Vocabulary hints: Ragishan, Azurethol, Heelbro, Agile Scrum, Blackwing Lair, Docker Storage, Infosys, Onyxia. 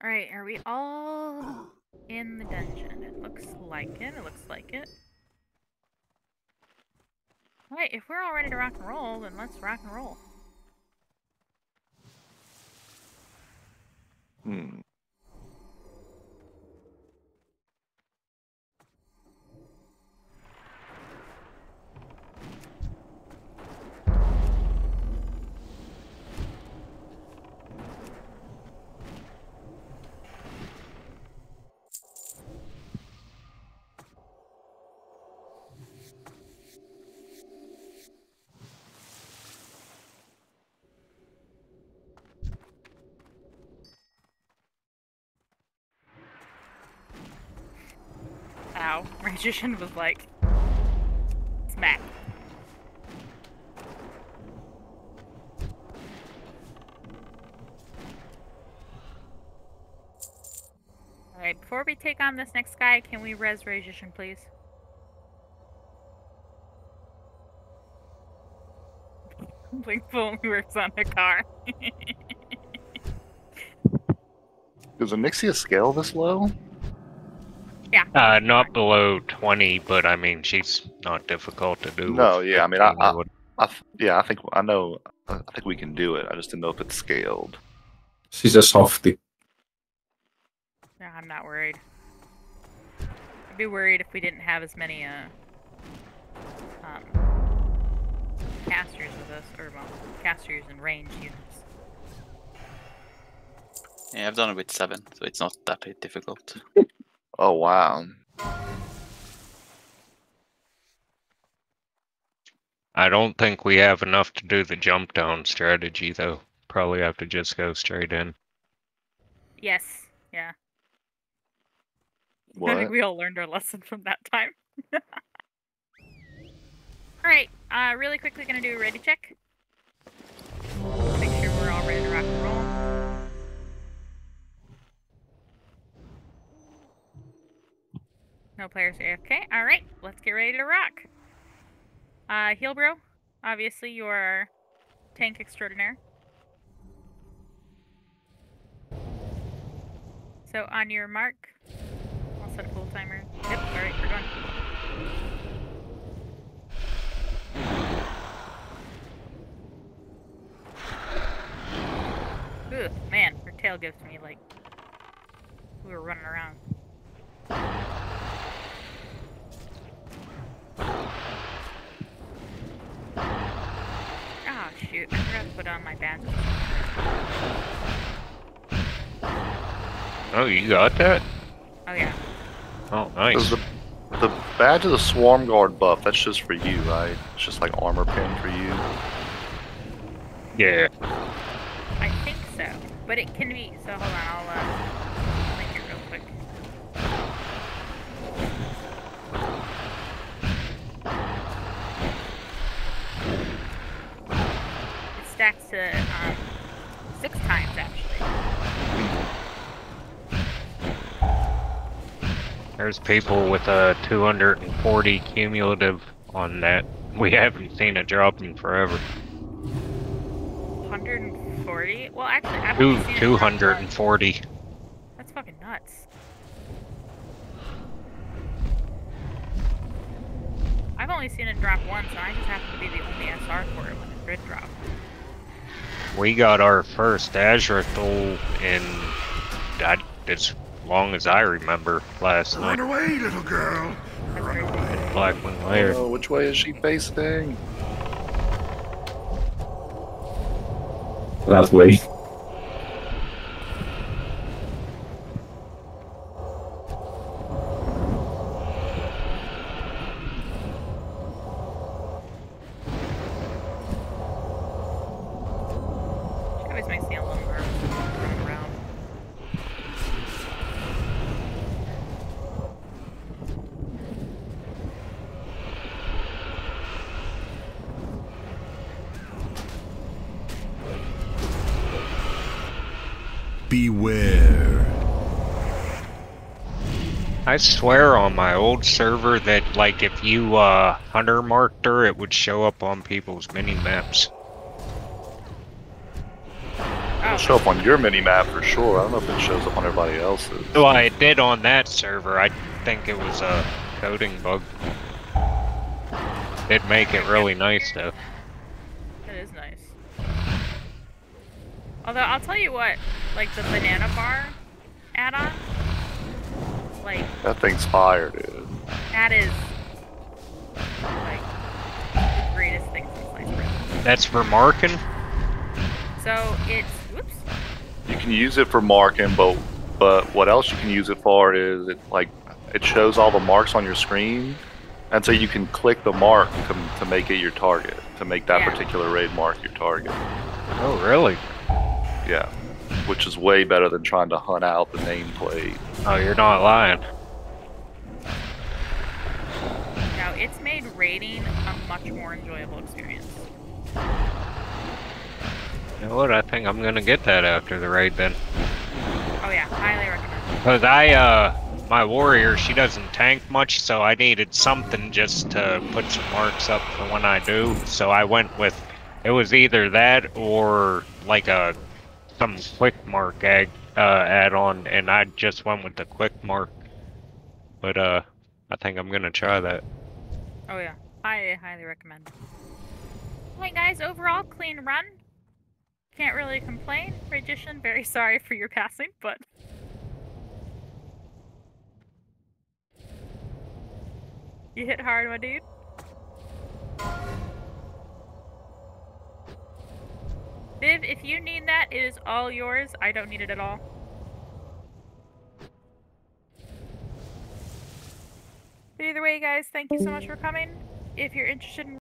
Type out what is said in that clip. Alright, are we all in the dungeon? It looks like it. It looks like it. Alright, if we're all ready to rock and roll, then let's rock and roll. Hmm. Wow, Ragishan was like, smack. Alright, before we take on this next guy, can we res Ragishan, please? Blink phone works on the car. Does Onyxia scale this low? Yeah. Not below 20, but I mean, she's not difficult to do. No, yeah, I mean, I think we can do it. I just didn't know if it's scaled. She's a softie. No, I'm not worried. I'd be worried if we didn't have as many casters with us, or well, casters and range units. Yeah, I've done it with 7, so it's not that difficult. Oh, wow. I don't think we have enough to do the jump down strategy, though. Probably have to just go straight in. Yes, yeah. What? I think we all learned our lesson from that time. Alright, really quickly gonna do a ready check. Make sure we're all ready to rock and roll. No players AFK. Alright, let's get ready to rock. Heelbro, obviously you are tank extraordinaire. So on your mark, I'll set a full timer. Yep, alright, we're going. Ooh, man, her tail gives me like we were running around. Ah, oh, shoot. I forgot to put on my bandage. Oh, you got that? Oh, yeah. Oh, nice. The badge of the Swarm Guard buff, that's just for you, right? It's just like armor pin for you. Yeah. I think so. But it can be. So hold on, I'll link it real quick. Stacks to 6 times actually. There's people with a 240 cumulative on that. We haven't seen it drop in forever. 140? Well, actually, I haven't seen it 240. That's fucking nuts. I've only seen it drop once, and I just happen to be the only SR for it when it did drop. We got our first Azurethol in, as long as I remember, last night. Run away, little girl! Run away. Blackwing Lair. Oh, which way is she facing? That way. I swear on my old server that, like, if you hunter marked her, it would show up on people's mini maps. Oh, It'll show up on your mini-map for sure. I don't know if it shows up on everybody else's. Well, it did on that server. I think it was a coding bug. It'd make it really nice, though. It is nice. Although, I'll tell you what, like the banana bar add-on, like... That thing's fire, dude. That is, like, the greatest thing since sliced bread. That's for marking? So, it's... Whoops. You can use it for marking, but what else you can use it for is, it shows all the marks on your screen. And so you can click the mark to make it your target, to make that particular raid mark your target. Oh, really? Yeah, which is way better than trying to hunt out the nameplate. Oh, you're not lying. No, it's made raiding a much more enjoyable experience. You know what? I think I'm gonna get that after the raid then. Oh yeah, highly recommend. Cause my warrior, she doesn't tank much, so I needed something just to put some marks up for when I do. So I went with, it was either that or like some quick mark add-on, and I just went with the quick mark. But I think I'm gonna try that. Oh yeah, I highly recommend. Alright guys, overall clean run. Can't really complain. Ragishan, very sorry for your passing, but. You hit hard, my dude. Viv, if you need that, it is all yours. I don't need it at all. But either way, guys, thank you so much for coming. If you're interested in